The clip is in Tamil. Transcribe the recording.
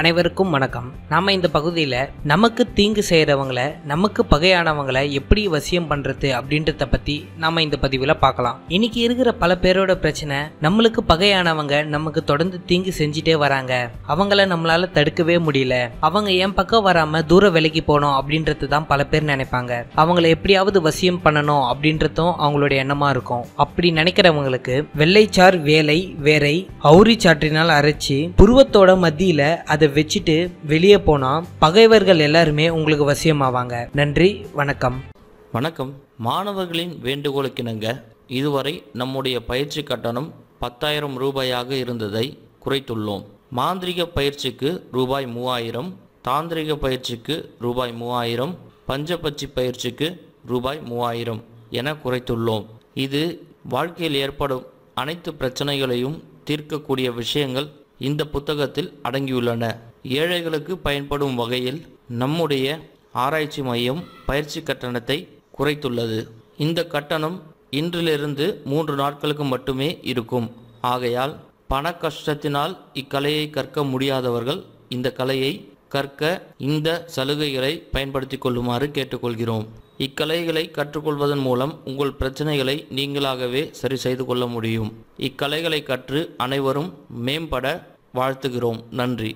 அனைவருக்கும் வணக்கம். நாம இந்த பகுதியில நமக்கு தீங்கு செய்யறவங்கள, நமக்கு பகையானவங்கள எப்படி வசியம் பண்றது அப்படின்றத பத்தி நாம இந்த பதிவுல பார்க்கலாம். இன்னைக்கு இருக்கிற பல பேரோட பிரச்சனை, நம்மளுக்கு பகையானவங்க நமக்கு தொடர்ந்து தீங்கு செஞ்சுட்டே வராங்க, அவங்கள நம்மளால தடுக்கவே முடியல, அவங்க என் பக்கம் வராம தூர விலகி போனோம் அப்படின்றது தான் பல பேர் நினைப்பாங்க. அவங்கள எப்படியாவது வசியம் பண்ணணும் அப்படின்றதும் அவங்களோட எண்ணமா இருக்கும். அப்படி நினைக்கிறவங்களுக்கு வெள்ளைச்சார் வேலை வேரை அவுரி சாற்றினால் அரைச்சி புருவத்தோட மத்தியில அதை வச்சுட்டு வெளியே போனா பகைவர்கள் எல்லாருமே உங்களுக்கு வசியமாவாங்க. நன்றி, வணக்கம். வணக்கம். மாணவர்களின் வேண்டுகோளுக்கிணங்க இதுவரை நம்முடைய பயிற்சி கட்டணம் 10,000 ரூபாயாக இருந்ததை குறைத்துள்ளோம். மாந்திரிக பயிற்சிக்கு ரூபாய் 3,000, தாந்திரிக பயிற்சிக்கு ரூபாய் 3,000, பஞ்சபட்சி பயிற்சிக்கு ரூபாய் 3,000 என குறைத்துள்ளோம். இது வாழ்க்கையில் ஏற்படும் அனைத்து பிரச்சனைகளையும் தீர்க்கக்கூடிய விஷயங்கள் இந்த புத்தகத்தில் அடங்கியுள்ளன. ஏழைகளுக்கு பயன்படும் வகையில் நம்முடைய ஆராய்ச்சி மையம் பயிற்சி கட்டணத்தை குறைத்துள்ளது. இந்த கட்டணம் இன்றிலிருந்து 3 நாட்களுக்கு மட்டுமே இருக்கும். ஆகையால் பண கஷ்டத்தினால் இக்கலையை கற்க முடியாதவர்கள் இந்த கலையை கற்க இந்த சலுகைகளை பயன்படுத்தி கொள்ளுமாறு கேட்டுக்கொள்கிறோம். இக்கலைகளை கற்றுக்கொள்வதன் மூலம் உங்கள் பிரச்சனைகளை நீங்களாகவே சரி செய்து கொள்ள முடியும். இக்கலைகளை கற்று அனைவரும் மேம்பட வாழ்த்துகிறோம். நன்றி.